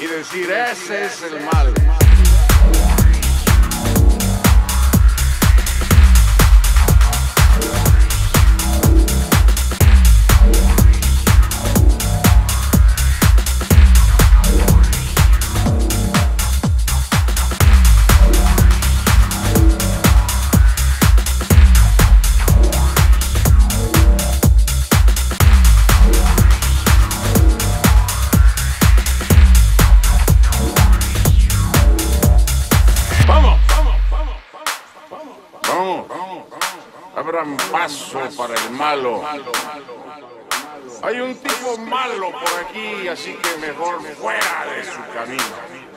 y decir, ese es el mal. Abran paso para el malo. Hay un tipo malo por aquí, así que mejor fuera de su camino.